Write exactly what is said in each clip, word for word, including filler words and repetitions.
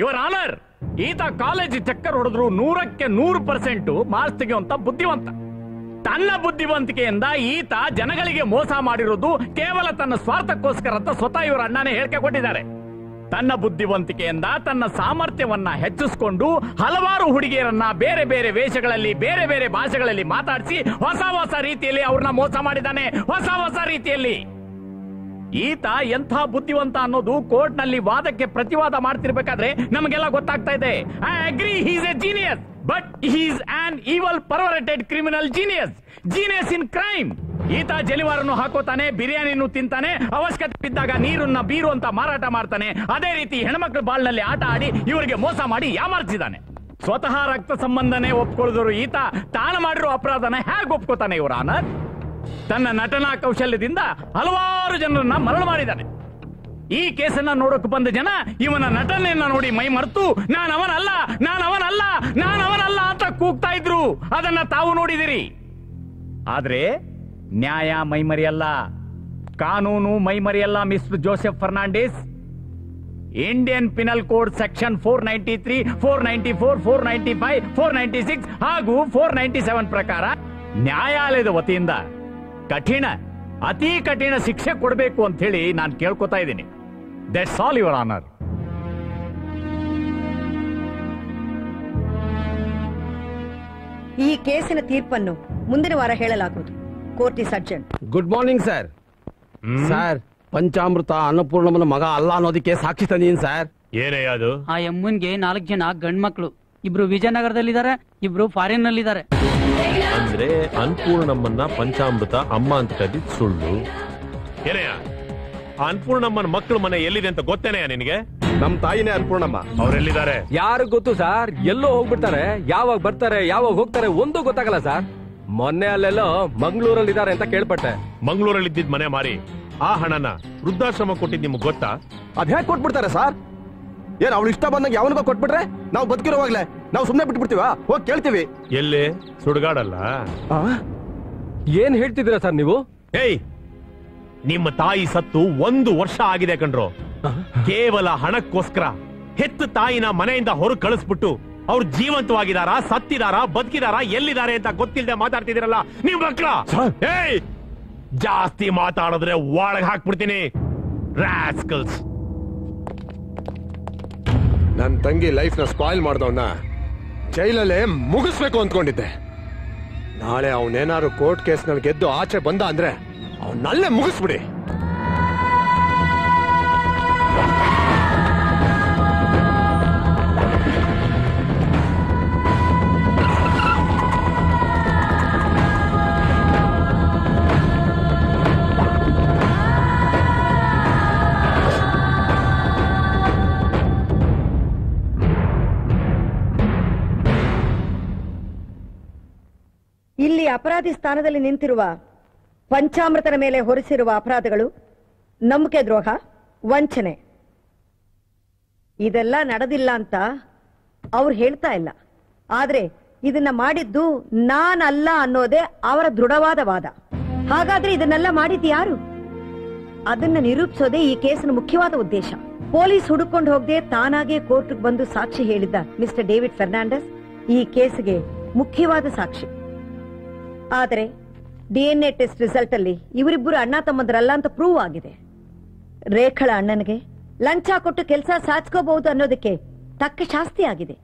Your honour, ಈತ college ಚಕ್ಕರ್ ಹೊಡೆದ್ರು ನೂರಕ್ಕೆ ನೂರು ಪರ್ಸೆಂಟ್ ಮಾರ್ಕ್ಸ್ ತೆಗೆಯುವಂತ ಬುದ್ಧಿವಂತ. ತನ್ನ ಬುದ್ಧಿವಂತಿಕೆಯಿಂದ ಈತ ಜನಗಳಿಗೆ ಮೋಸ ಮಾಡಿರೋದು ಕೇವಲ ತನ್ನ ಸ್ವಾರ್ಥಕ್ಕೋಸ್ಕರ ಅಂತ ಸ್ವತಃ ಇವರ ಅಣ್ಣನೇ ಹೇಳಿಕೆ ಕೊಟ್ಟಿದ್ದಾರೆ. ತನ್ನ ಬುದ್ಧಿವಂತಿಕೆಯಿಂದ ತನ್ನ ಸಾಮರ್ಥ್ಯವನ್ನ ಹೆಚ್ಚಿಸಿಕೊಂಡು ಹಲವಾರು ಹುಡುಗಿಯರನ್ನ ಬೇರೆ ಬೇರೆ ವೇಷಗಳಲ್ಲಿ ಬೇರೆ ಬೇರೆ ಭಾಷೆಗಳಲ್ಲಿ ಮಾತಾಡಿಸಿ ಹೊಸ ಹೊಸ ರೀತಿಯಲ್ಲಿ ಅವ್ರನ್ನ ಮೋಸ ಮಾಡಿದ್ದಾನೆ. ಹೊಸ ಹೊಸ ರೀತಿಯಲ್ಲಿ ಈತ ಎಂಥ ಬುದ್ಧಿವಂತ ಅನ್ನೋದು ಕೋರ್ಟ್ ನಲ್ಲಿ ವಾದಕ್ಕೆ ಪ್ರತಿವಾದ ಮಾಡ್ತಿರ್ಬೇಕಾದ್ರೆ ನಮಗೆಲ್ಲ ಗೊತ್ತಾಗ್ತಾ ಇದೆ. I agree, he is a genius, but he is an evil perverted criminal genius, genius in crime. ಈತ ಜನಿವಾರನ್ನು ಹಾಕೋತಾನೆ, ಬಿರಿಯಾನಿನೂ ತಿಂತಾನೆ, ಅವಶ್ಯಕತೆ ಬಿದ್ದಾಗ ನೀರನ್ನ ಬೀರುವಂತ ಮಾರಾಟ ಮಾಡ್ತಾನೆ. ಅದೇ ರೀತಿ ಹೆಣ್ಮಕ್ಳ ಬಾಳ್ನಲ್ಲಿ ಆಟ ಆಡಿ ಇವರಿಗೆ ಮೋಸ ಮಾಡಿ ಯಾಮಾರಿಸಿದಾನೆ. ಸ್ವತಃ ರಕ್ತ ಸಂಬಂಧನೇ ಒಪ್ಕೊಳ್ಳೋದ್ರು ಈತ ತಾನು ಮಾಡಿರೋ ಅಪರಾಧನ ಹೇಗೆ ಒಪ್ಕೋತಾನೆ ಇವರ ಆನರ್? ತನ್ನ ನಟನಾ ಕೌಶಲ್ಯದಿಂದ ಹಲವಾರು ಜನರನ್ನ ಮರಣ ಮಾಡಿದ್ದಾನೆ. ಈ ಕೇಸನ್ನ ನೋಡಕ್ ಬಂದ ಜನ ಇವನ ನಟನೆಯನ್ನ ನೋಡಿ ಮೈ ಮರೆತು ನಾನವನಲ್ಲ ನಾನವನಲ್ಲ ನಾನವನಲ್ಲ ಅಂತ ಕೂಗ್ತಾ ಇದ್ರು. ಅದನ್ನ ತಾವು ನೋಡಿದಿರಿ. ಆದ್ರೆ ನ್ಯಾಯ ಮೈಮರಿಯಲ್ಲ, ಕಾನೂನು ಮೈಮರಿಯಲ್ಲ mister Joseph Fernandes. Indian penal code section four ninety three four ninety four four ninety five four ninety six ಹಾಗೂ ಫೋರ್ ನೈಂಟಿ ಸೆವೆನ್ ಪ್ರಕಾರ ನ್ಯಾಯಾಲಯದ ವತಿಯಿಂದ ಕಠಿಣ ಅತಿ ಕಠಿಣ ಶಿಕ್ಷೆ ಕೊಡಬೇಕು ಅಂತ ಹೇಳಿ ನಾನು ಕೇಳ್ಕೊತಾ ಇದ್ದೀನಿ. That's all your honour. ಈ ಕೇಸಿನ ತೀರ್ಪನ್ನು ಮುಂದಿನ ವಾರ ಹೇಳಲಾಗುವುದು. Court is adjourn. Good morning sir. Sir, ಪಂಚಾಮೃತ ಅನ್ನಪೂರ್ಣಮ್ಮನ ಮಗ ಅಲ್ಲ ಅನ್ನೋದಕ್ಕೆ ಸಾಕ್ಷಿ ತಂದೀನಿ ಸರ್. ಏನಯ್ಯ ಅದು? ಆ ಯಮ್ಮನ್ಗೆ ನಾಲ್ಕು ಜನ ಗಂಡ್ಮಕ್ಳು, ಇಬ್ರು ವಿಜಯನಗರದಲ್ಲಿ ಇದಾರೆ, ಇಬ್ರು ಫಾರಿನ್ ನಲ್ಲಿ ಇದಾರೆ. ಅಂದ್ರೆ ಅನ್ನಪೂರ್ಣಮ್ಮನ್ನ ಪಂಚಾಮೃತ ಅಮ್ಮ ಅಂತ ಕರೆದಿದ್ದು ಸುಳ್ಳು. ಏನಯ್ಯ, ಆ ಅನ್ನಪೂರ್ಣಮ್ಮನ ಮಕ್ಕಳ ಮನೆ ಎಲ್ಲಿದೆ ಅಂತ ಗೊತ್ತೇನೆಯಾ ನಿನಗೆ? ನಮ್ ತಾಯಿನೇ ಅನ್ನಪೂರ್ಣಮ್ಮ. ಅವ್ರೆಲ್ಲಿದ್ದಾರೆ ಯಾರು ಗೊತ್ತು ಸರ್? ಎಲ್ಲೋ ಹೋಗ್ಬಿಡ್ತಾರೆ, ಯಾವಾಗ ಬರ್ತಾರೆ ಯಾವಾಗ ಹೋಗ್ತಾರೆ ಒಂದು ಗೊತ್ತಾಗಲ್ಲ ಸರ್. ಮೊನ್ನೆ ಅಲ್ಲೆಲ್ಲೋ ಮಂಗಳೂರಲ್ಲಿ ಇದ್ದಾರೆ ಅಂತ ಕೇಳ್ಪಟ್ಟೆ. ಮಂಗಳೂರಲ್ಲಿ ಇದ್ದಿದ್ ಮನೆ ಮಾರಿ ಆ ಹಣನ ವೃದ್ಧಾಶ್ರಮ ಕೊಟ್ಟಿದ್ ನಿಮ್ಗೆ ಗೊತ್ತಾ? ಅದ್ ಹೇಗೆ ಕೊಟ್ಬಿಡ್ತಾರೆ ಸರ್? ಏನ್ ಅವ್ಳು ಇಷ್ಟ ಬಂದಾಗ ಯಾವನಿಗೋ ಕೊಟ್ಬಿಟ್ರೆ ನಾವು ಬದುಕಿರೋವಾಗ್ಲೆ ನಾವು ಸುಮ್ನೆ ಬಿಟ್ಬಿಡ್ತೀವ? ಹೋಗಿ ಕೇಳ್ತೀವಿ. ಎಲ್ಲಿ ಸುಡುಗಾಡಲ್ಲ. ಏನ್ ಹೇಳ್ತಿದ್ದೀರಾ ಸರ್ ನೀವು? ಏಯ್, ನಿಮ್ಮ ತಾಯಿ ಸತ್ತು ಒಂದು ವರ್ಷ ಆಗಿದೆ ಕಣ್ರು. ಕೇವಲ ಹಣಕ್ಕೋಸ್ಕರ ಹೆತ್ತ ತಾಯಿನ ಮನೆಯಿಂದ ಹೊರ ಕಳಿಸ್ಬಿಟ್ಟು ಅವ್ರು ಜೀವಂತವಾಗಿದಾರಾ ಸತ್ತಿದಾರಾ ಬದುಕಿದಾರಾ ಎಲ್ಲಿದ್ದಾರೆ ಅಂತ ಗೊತ್ತಿಲ್ಲದೆ ಮಾತಾಡ್ತಿದಿರಲ್ಲ ನೀವು ಮಕ್ಕಳ. ಏಯ್, ಜಾಸ್ತಿ ಮಾತಾಡಿದ್ರೆ ಒಳಗೆ ಹಾಕ್ಬಿಡ್ತೀನಿ. ರಾಸ್ಕಲ್ಸ್. ನನ್ ತಂಗಿ ಲೈಫ್ ನ ಸ್ಪಾಯಿಲ್ ಮಾಡ್ದವನ್ನ ಜೈಲಲ್ಲೇ ಮುಗಿಸ್ಬೇಕು ಅಂದ್ಕೊಂಡಿದ್ದೆ. ನಾಳೆ ಅವನೇನಾದ್ರು ಕೋರ್ಟ್ ಕೇಸ್ ನಲ್ಲಿ ಗೆದ್ದು ಆಚೆ ಬಂದ ಅಂದ್ರೆ ಅವನಲ್ಲೇ ಮುಗಿಸ್ಬಿಡಿ. ಇಲ್ಲಿ ಅಪರಾಧಿ ಸ್ಥಾನದಲ್ಲಿ ನಿಂತಿರುವ ಪಂಚಾಮೃತನ ಮೇಲೆ ಹೊರಿಸಿರುವ ಅಪರಾಧಗಳು ನಂಬಿಕೆ ದ್ರೋಹ, ವಂಚನೆ, ಇದೆಲ್ಲ ನಡೆದಿಲ್ಲ ಅಂತ ಅವ್ರು ಹೇಳ್ತಾ ಇಲ್ಲ. ಆದ್ರೆ ಇದನ್ನ ಮಾಡಿದ್ದು ನಾನಲ್ಲ ಅನ್ನೋದೇ ಅವರ ದೃಢವಾದ ವಾದ. ಹಾಗಾದ್ರೆ ಇದನ್ನೆಲ್ಲ ಮಾಡಿದ್ದು ಯಾರು? ಅದನ್ನ ನಿರೂಪಿಸೋದೇ ಈ ಕೇಸಿನ ಮುಖ್ಯವಾದ ಉದ್ದೇಶ. ಪೊಲೀಸ್ ಹುಡುಕೊಂಡು ಹೋಗದೆ ತಾನಾಗೆ ಕೋರ್ಟ್ಗೆ ಬಂದು ಸಾಕ್ಷಿ ಹೇಳಿದ್ದ ಮಿಸ್ಟರ್ ಡೇವಿಡ್ ಫರ್ನಾಂಡಿಸ್ ಈ ಕೇಸ್ಗೆ ಮುಖ್ಯವಾದ ಸಾಕ್ಷಿ. ಆದರೆ ಡಿಎನ್ಎ ಟೆಸ್ಟ್ ರಿಸಲ್ಟ್ ಅಲ್ಲಿ ಇವರಿಬ್ಬರು ಅಣ್ಣ ತಮ್ಮಂದ್ರಲ್ಲ ಅಂತ ಪ್ರೂವ್ ಆಗಿದೆ. ರೇಖಳ ಅಣ್ಣನಿಗೆ ಲಂಚ ಕೊಟ್ಟು ಕೆಲಸ ಸಾಧಿಸಕೋಬಹುದು ಅನ್ನೋದಕ್ಕೆ ತಕ್ಕ ಶಾಸ್ತಿ ಆಗಿದೆ.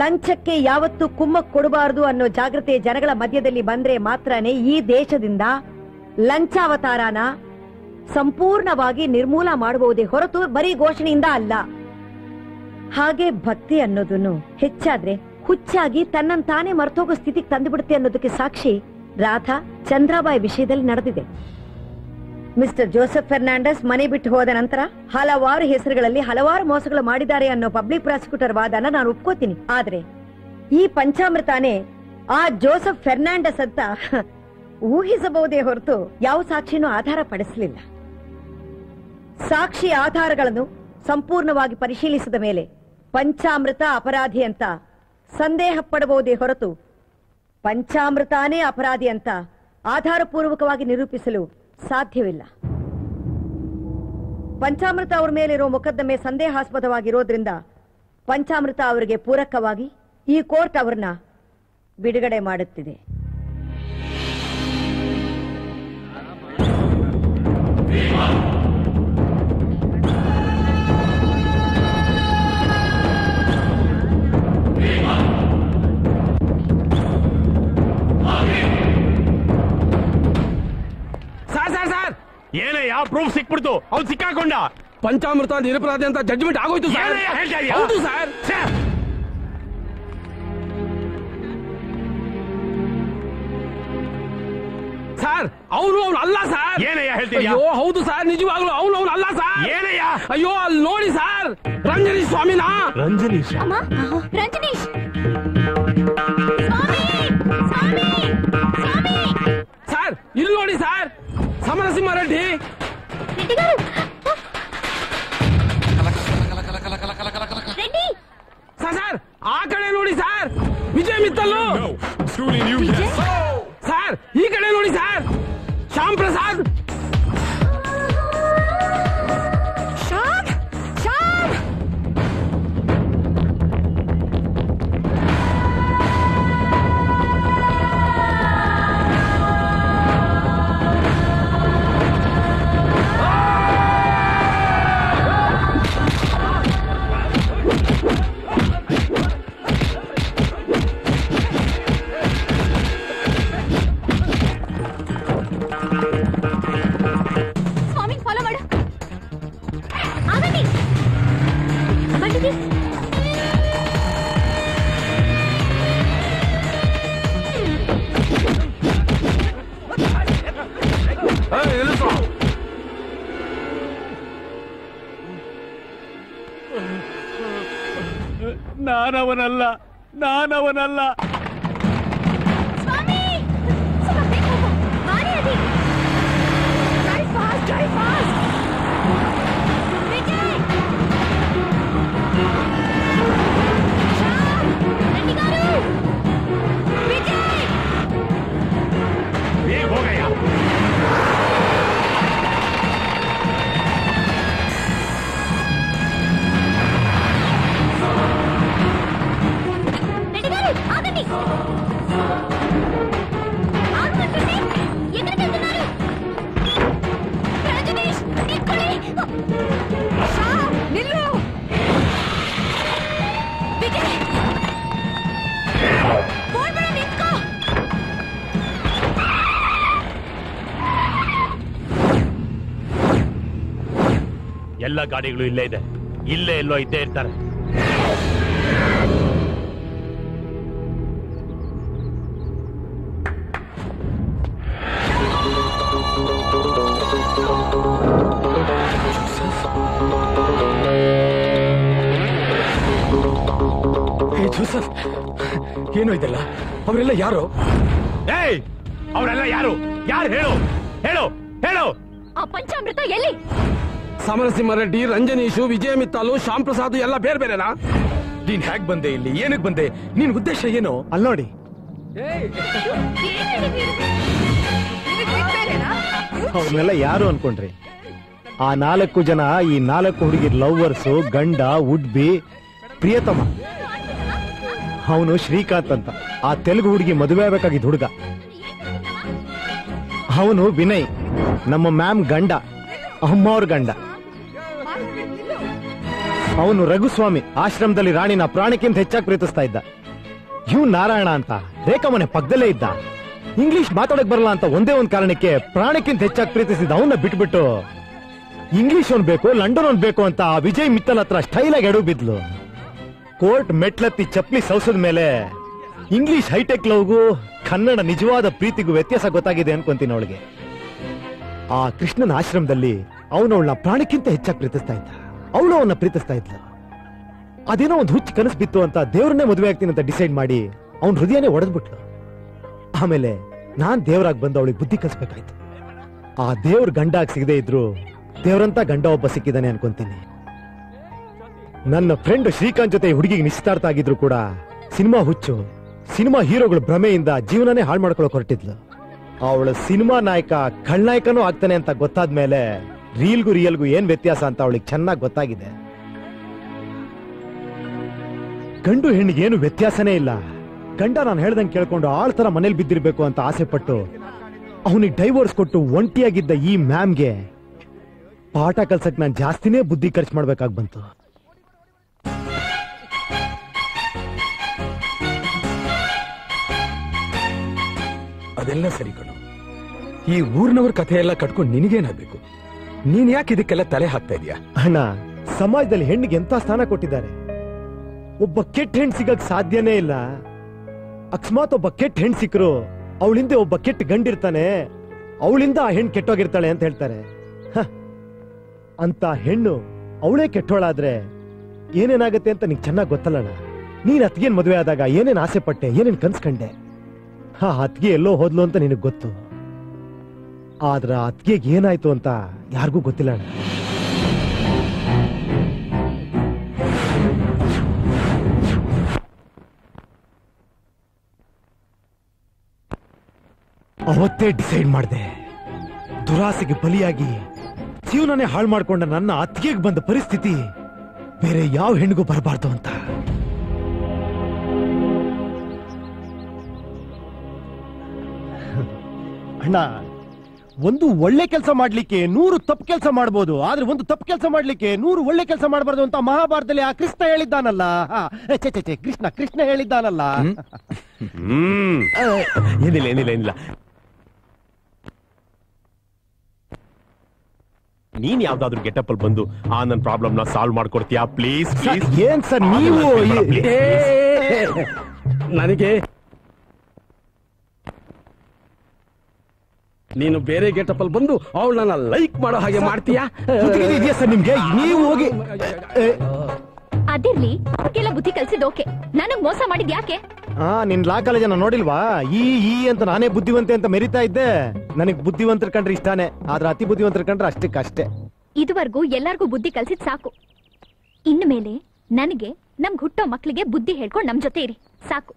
ಲಂಚಕ್ಕೆ ಯಾವತ್ತು ಕುಮ್ಮಕ್ ಕೊಡಬಾರದು ಅನ್ನೋ ಜಾಗೃತಿ ಜನಗಳ ಮಧ್ಯದಲ್ಲಿ ಬಂದ್ರೆ ಮಾತ್ರನೇ ಈ ದೇಶದಿಂದ ಲಂಚಾವತಾರನ ಸಂಪೂರ್ಣವಾಗಿ ನಿರ್ಮೂಲ ಮಾಡಬಹುದೇ ಹೊರತು ಬರೀ ಘೋಷಣೆಯಿಂದ ಅಲ್ಲ. ಹಾಗೆ ಭಕ್ತಿ ಅನ್ನೋದನ್ನು ಹೆಚ್ಚಾದ್ರೆ ಹುಚ್ಚಾಗಿ ತನ್ನನ್ನು ತಾನೇ ಮರ್ತೋಗೋ ಸ್ಥಿತಿಗೆ ತಂದುಬಿಡುತ್ತೆ ಅನ್ನೋದಕ್ಕೆ ಸಾಕ್ಷಿ ರಾಧಾ ಚಂದ್ರಾಬಾಯಿ ವಿಷಯದಲ್ಲಿ ನಡೆದಿದೆ. ಮಿಸ್ಟರ್ ಜೋಸೆಫ್ ಫರ್ನಾಂಡಿಸ್ ಮನೆ ಬಿಟ್ಟು ಹೋದ ನಂತರ ಹಲವಾರು ಹೆಸರುಗಳಲ್ಲಿ ಹಲವಾರು ಮೋಸಗಳು ಮಾಡಿದ್ದಾರೆ ಅನ್ನೋ ಪಬ್ಲಿಕ್ ಪ್ರಾಸಿಕ್ಯೂಟರ್ ವಾದನ ನಾನು ಒಪ್ಕೋತೀನಿ. ಆದ್ರೆ ಈ ಪಂಚಾಮೃತಾನೇ ಆ ಜೋಸೆಫ್ ಫರ್ನಾಂಡಿಸ್ ಅಂತ ಊಹಿಸಬಹುದೇ ಹೊರತು ಯಾವ ಸಾಕ್ಷಿನೂ ಆಧಾರ ಪಡಿಸಲಿಲ್ಲ. ಸಾಕ್ಷಿ ಆಧಾರಗಳನ್ನು ಸಂಪೂರ್ಣವಾಗಿ ಪರಿಶೀಲಿಸಿದ ಮೇಲೆ ಪಂಚಾಮೃತ ಅಪರಾಧಿ ಅಂತ ಸಂದೇಹ ಪಡಬಹುದೇ ಹೊರತು ಪಂಚಾಮೃತಾನೇ ಅಪರಾಧಿ ಅಂತ ಆಧಾರಪೂರ್ವಕವಾಗಿ ನಿರೂಪಿಸಲು ಸಾಧ್ಯವಿಲ್ಲ. ಪಂಚಾಮೃತ ಅವ್ರ ಮೇಲಿರೋ ಮೊಕದ್ದಮೆ ಸಂದೇಹಾಸ್ಪದವಾಗಿರೋದ್ರಿಂದ पंचामृत ಅವರಿಗೆ ಪೂರಕವಾಗಿ ಈ ಕೋರ್ಟ್ ಅವರನ್ನು ಬಿಡುಗಡೆ ಮಾಡುತ್ತಿದೆ. ಸರ್ ಸರ್ ಸರ್ ಏನೇ ಯಾವ ಪ್ರೂಫ್ ಸಿಕ್ಬಿಡ್ತು ಅವನು ಸಿಕ್ಕಾಕೊಂಡ पंचामृत निरपराधि अंत जजमेंट आगोय्तु सर हौदु सर सर सर अवनु अवनु अल्ल सर ಏನಯ್ಯ ಹೇಳ್ತೀಯಾ ಅಯ್ಯೋ ಹೌದು ಸರ್ ನಿಜವಾಗ್ಲೂ ಅವನು ಅವನು ಅಲ್ಲ ಸರ್ ಏನಯ್ಯ ಅಯ್ಯೋ ಅಲ್ಲಿ ನೋಡಿ ಸರ್ ರಂಜನಿ ಸ್ವಾಮಿನಾ ರಂಜನಿ ಅಮ್ಮ ರಂಜನಿ ಸ್ವಾಮಿ ಸ್ವಾಮಿ ಸ್ವಾಮಿ ಸರ್ ಇಲ್ಲಿ ನೋಡಿ ಸರ್ ಸಮರಸಿಂಹ ರೆಡ್ಡಿ ರೆಡ್ಡಿಗಾರು सर आ कड़े नोड़ी सर विजय मित्तल सर ई कड़े नोड़ी सर श्याम प्रसाद श्याम श्याम ನಾನವನಲ್ಲ ನಾನವನಲ್ಲ ಸ್ವಾಮಿ ಸ್ವಾಮಿ ಮಾರಿ ಅದಿ dry fast dry fast Vijay Sham ರೆಡ್ಡಿಗಾರು ವಿಜಯ್ ಏ ಹೋಗಯ್ಯ ಎಲ್ಲ ಗಾಡಿಗಳು ಇಲ್ಲೇ ಇದೆ ಇಲ್ಲೇ ಎಲ್ಲೋ ಇದ್ದೇ ಇರ್ತಾರೆ. ಜೋಸೆಫ್ ಏನೋ ಇದೆಲ್ಲ ಅವರೆಲ್ಲ ಯಾರು? ಏಯ್ ಅವರೆಲ್ಲ ಯಾರು ಯಾರು ಹೇಳು ಹೇಳು ಹೇಳು. ಆ ಪಂಚಾಮೃತ ಎಲ್ಲಿ? ಸಮರಸಿಂಹ ರೆಡ್ಡಿ ರಂಜನೀಶು ವಿಜಯ ಮಿತ್ತಾಲು ಶ್ಯಾಮ್ ಪ್ರಸಾದ್ ಎಲ್ಲ ಬೇರೆ ಬೇರೆನಾ? ನೀನ್ ಹ್ಯಾಕ್ ಬಂದೆ ಇಲ್ಲಿ ಏನಕ್ಕೆ ಬಂದೆ ನಿನ್ ಉದ್ದೇಶ ಏನು? ಅಲ್ಲಿ ನೋಡಿ ಅವ್ರನ್ನೆಲ್ಲ ಯಾರು ಅನ್ಕೊಂಡ್ರಿ? ಆ ನಾಲ್ಕು ಜನ ಈ ನಾಲ್ಕು ಹುಡುಗಿರ್ ಲವ್ವರ್ಸು ಗಂಡ ಉಡ್ಬಿ ಪ್ರಿಯತಮ ಅವನು ಶ್ರೀಕಾಂತ್ ಅಂತ ಆ ತೆಲುಗು ಹುಡುಗಿ ಮದುವೆ ಆಗಬೇಕಾಗಿದ್ದ ಹುಡುಗ ಅವನು ವಿನಯ್ ನಮ್ಮ ಮ್ಯಾಮ್ ಗಂಡ ಅಮ್ಮ ಅವ್ರ ಗಂಡ ಅವನು ರಘುಸ್ವಾಮಿ ಆಶ್ರಮದಲ್ಲಿ ರಾಣಿನ ಪ್ರಾಣಕ್ಕಿಂತ ಹೆಚ್ಚಾಗಿ ಪ್ರೀತಿಸ್ತಾ ಇದ್ದ ಇವ್ ನಾರಾಯಣ ಅಂತ ರೇಖಾ ಮನೆ ಪಕ್ಕದಲ್ಲೇ ಇದ್ದ ಇಂಗ್ಲಿಷ್ ಮಾತಾಡಕ್ ಬರಲ್ಲ ಅಂತ ಒಂದೇ ಒಂದು ಕಾರಣಕ್ಕೆ ಪ್ರಾಣಕ್ಕಿಂತ ಹೆಚ್ಚಾಗಿ ಪ್ರೀತಿಸಿದ ಅವನ್ನ ಬಿಟ್ಬಿಟ್ಟು ಇಂಗ್ಲಿಷ್ ಅವ್ನ್ ಬೇಕು ಲಂಡನ್ ಅವ್ನ್ ಬೇಕು ಅಂತ ವಿಜಯ್ ಮಿತ್ತಲ್ ಹತ್ರ ಸ್ಟೈಲ್ ಆಗಿ ಎಡವು ಬಿದ್ಲು. ಕೋರ್ಟ್ ಮೆಟ್ಲತ್ತಿ ಚಪ್ಪಲಿ ಸೌಸದ ಮೇಲೆ ಇಂಗ್ಲಿಷ್ ಹೈಟೆಕ್ ಲವ್ಗೂ ಕನ್ನಡ ನಿಜವಾದ ಪ್ರೀತಿಗೂ ವ್ಯತ್ಯಾಸ ಗೊತ್ತಾಗಿದೆ ಅನ್ಕೊಂತೀನಿ ಅವಳಿಗೆ. ಆ ಕೃಷ್ಣನ ಆಶ್ರಮದಲ್ಲಿ ಅವನು ಅವಳ ಪ್ರಾಣಕ್ಕಿಂತ ಹೆಚ್ಚಾಗಿ ಪ್ರೀತಿಸ್ತಾ ಇದ್ದ ಅವಳು ಅವನ್ನ ಪ್ರೀತಿಸ್ತಾ ಇದ್ಲು. ಅದೇನೋ ಒಂದು ಹುಚ್ಚು ಕನಸು ಬಿತ್ತು ಅಂತ ದೇವ್ರನ್ನೇ ಮದುವೆ ಆಗ್ತೀನಿ ಅಂತ ಡಿಸೈಡ್ ಮಾಡಿ ಅವನ ಹೃದಯನೇ ಒಡೆದ್ಬಿಟ್ಲು. ಆಮೇಲೆ ನಾನ್ ದೇವರಾಗಿ ಬಂದು ಅವಳಿಗೆ ಬುದ್ಧಿ ಕಲಿಸ್ಬೇಕಾಯ್ತು. ಆ ದೇವ್ರ ಗಂಡಾಗಿ ಸಿಗದೆ ಇದ್ರು ದೇವ್ರಂತ ಗಂಡ ಒಬ್ಬ ಸಿಕ್ಕಿದ್ದಾನೆ ಅನ್ಕೊಂತೀನಿ. ನನ್ನ ಫ್ರೆಂಡ್ ಶ್ರೀಕಾಂತ್ ಜೊತೆ ಹುಡುಗಿಗೆ ನಿಶ್ಚಿತಾರ್ಥ ಆಗಿದ್ರು ಕೂಡ ಸಿನಿಮಾ ಹುಚ್ಚು ಸಿನಿಮಾ ಹೀರೋಗಳ ಭ್ರಮೆಯಿಂದ ಜೀವನನೇ ಹಾಳು ಮಾಡ್ಕೊಳಕ್ ಹೊರಟಿದ್ಲು. ಅವಳ ಸಿನಿಮಾ ನಾಯಕ ಖಳ್ನಾಯಕನೂ ಆಗ್ತಾನೆ ಅಂತ ಗೊತ್ತಾದ್ಮೇಲೆ ರೀಲ್ಗೂ ರಿಯಲ್ಗೂ ಏನ್ ವ್ಯತ್ಯಾಸ ಅಂತ ಅವಳಿಗೆ ಚೆನ್ನಾಗಿ ಗೊತ್ತಾಗಿದೆ. ಗಂಡು ಹೆಣ್ಣಿಗೆ ಏನು ವ್ಯತ್ಯಾಸನೇ ಇಲ್ಲ. ಗಂಡ ನಾನು ಹೇಳ್ದಂಗೆ ಕೇಳ್ಕೊಂಡು ಆಳ್ ತರ ಮನೇಲಿ ಬಿದ್ದಿರ್ಬೇಕು ಅಂತ ಆಸೆ ಪಟ್ಟು ಅವನಿಗೆ ಡೈವೋರ್ಸ್ ಕೊಟ್ಟು ಒಂಟಿಯಾಗಿದ್ದ ಈ ಮ್ಯಾಮ್ಗೆ ಪಾಠ ಕಲ್ಸಕ್ ನಾನು ಜಾಸ್ತಿನೇ ಬುದ್ಧಿ ಖರ್ಚು ಮಾಡ್ಬೇಕಾಗಿ ಬಂತು. ಅದೆಲ್ಲ ಸರಿ ಕಣೋ, ಈ ಊರ್ನವ್ರ ಕಥೆ ಎಲ್ಲ ಕಟ್ಕೊಂಡು ನಿನಗೇನಾಗಬೇಕು? ನೀನ್ ಯಾಕೆ ಇದಕ್ಕೆಲ್ಲ ತಲೆ ಹಾಕ್ತಾ ಇದೀಯಾ? ಅಣ್ಣ, ಸಮಾಜದಲ್ಲಿ ಹೆಣ್ಣಿಗೆ ಎಂತ ಸ್ಥಾನ ಕೊಟ್ಟಿದ್ದಾರೆ. ಒಬ್ಬ ಕೆಟ್ಟ ಹೆಣ್ ಸಿಗಕ್ ಸಾಧ್ಯನೇ ಇಲ್ಲ. ಅಕಸ್ಮಾತ್ ಒಬ್ಬ ಕೆಟ್ಟ ಹೆಣ್ ಸಿಕ್ಕರು ಅವಳಿಂದ ಒಬ್ಬ ಕೆಟ್ಟ ಗಂಡಿರ್ತಾನೆ, ಅವಳಿಂದ ಆ ಹೆಣ್ಣು ಕೆಟ್ಟೋಗಿರ್ತಾಳೆ ಅಂತ ಹೇಳ್ತಾರೆ. ಅಂತ ಹೆಣ್ಣು ಅವಳೇ ಕೆಟ್ಟೋಳಾದ್ರೆ ಏನೇನಾಗತ್ತೆ ಅಂತ ನಿಂಗೆ ಚೆನ್ನಾಗಿ ಗೊತ್ತಲ್ಲಣ್ಣ. ನೀನ್ ಅತ್ಗೇನ್ ಮದುವೆ ಆದಾಗ ಏನೇನ್ ಆಸೆ ಪಟ್ಟೆ, ಏನೇನ್ ಕನ್ಸ್ಕಂಡೆ, ಹಾ ಅತ್ಗೆ ಎಲ್ಲೋ ಹೋದ್ಲು ಅಂತ ನಿನಗ್ ಗೊತ್ತು. ಆದ್ರ ಅತ್ಗೆಗೆ ಏನಾಯ್ತು ಅಂತ ಯಾರಿಗೂ ಗೊತ್ತಿಲ್ಲ ಅಣ್ಣ. ಅವತ್ತೇ ಡಿಸೈಡ್ ಮಾಡಿದೆ, ದುರಾಸೆಗೆ ಬಲಿಯಾಗಿ ಜೀವನನೇ ಹಾಳು ಮಾಡ್ಕೊಂಡ ನನ್ನ ಅತ್ತಿಗೆಗೆ ಬಂದ ಪರಿಸ್ಥಿತಿ ಬೇರೆ ಯಾವ ಹೆಣ್ಣಿಗೂ ಬರಬಾರ್ದು ಅಂತ. ಅಣ್ಣ, ಒಂದು ಒಳ್ಳೆ ಕೆಲಸ ಮಾಡ್ಲಿಕ್ಕೆ ನೂರು ತಪ್ಪು ಕೆಲಸ ಮಾಡ್ಬೋದು, ಆದ್ರೆ ಒಂದು ತಪ್ಪು ಕೆಲಸ ಮಾಡ್ಲಿಕ್ಕೆ ನೂರು ಒಳ್ಳೆ ಕೆಲಸ ಮಾಡಬಾರ್ದು ಅಂತ ಮಹಾಭಾರತದಲ್ಲಿ ಆ ಕೃಷ್ಣ ಹೇಳಿದ್ದಾನಲ್ಲ, ಕೃಷ್ಣ ಕೃಷ್ಣ ಹೇಳಿದ್ದಾನಲ್ಲ. ಏನಿಲ್ಲ ಏನಿಲ್ಲ ಏನಿಲ್ಲ ನೀನ್ ಯಾವ್ದಾದ್ರು ಗೆಟಪ್ ಅಲ್ಲಿ ಬಂದು ಆ ನನ್ನ ಪ್ರಾಬ್ಲಮ್ ನ ಸಾಲ್ವ್ ಮಾಡ್ಕೊಡ್ತೀಯಾ ಪ್ಲೀಸ್? ಏನ್ ಸರ್ ನೀವು ನನಗೆ ನೀನು ಬೇರೆ ಗೆಟಪ್ ಅಲ್ಲಿ ಬಂದು ಅವಳನ್ನ ಲೈಕ್ ಮಾಡೋ ಹಾಗೆ ಮಾಡ್ತೀಯಾ? ನಿಮ್ಗೆ ನೀವು ಹೋಗಿ ಅದಿರ್ಲಿ, ಅವ್ರಿಗೆಲ್ಲ ಬುದ್ಧಿ ಕಲ್ಸಿದ್ ಓಕೆ, ನನಗ್ ಮೋಸ ಮಾಡಿದ್ ಯಾಕೆ? ಹಾ, ನಿನ್ ಲಾ ಕಾಲೇಜ್ ನಾನು ನೋಡಿಲ್ವಾ? ಈ ಈ ಅಂತ ನಾನೇ ಬುದ್ಧಿವಂತೆ ಅಂತ ಮೆರಿತಾ ಇದ್ದೆ. ನನಗ್ ಬುದ್ಧಿವಂತರ ಕಂಡ್ರೆ ಇಷ್ಟಾನೆ, ಆದ್ರೆ ಅತಿ ಬುದ್ಧಿವಂತರ ಕಂಡ್ರೆ ಅಷ್ಟಕ್ಕಷ್ಟೇ. ಇದುವರೆಗೂ ಎಲ್ಲಾರ್ಗೂ ಬುದ್ಧಿ ಕಲ್ಸಿದ್ ಸಾಕು, ಇನ್ನು ಮೇಲೆ ನನಗೆ ನಮ್ಗೆ ಹುಟ್ಟೋ ಮಕ್ಳಿಗೆ ಬುದ್ಧಿ ಹೇಳ್ಕೊಂಡು ನಮ್ ಜೊತೆ ಇರಿ ಸಾಕು.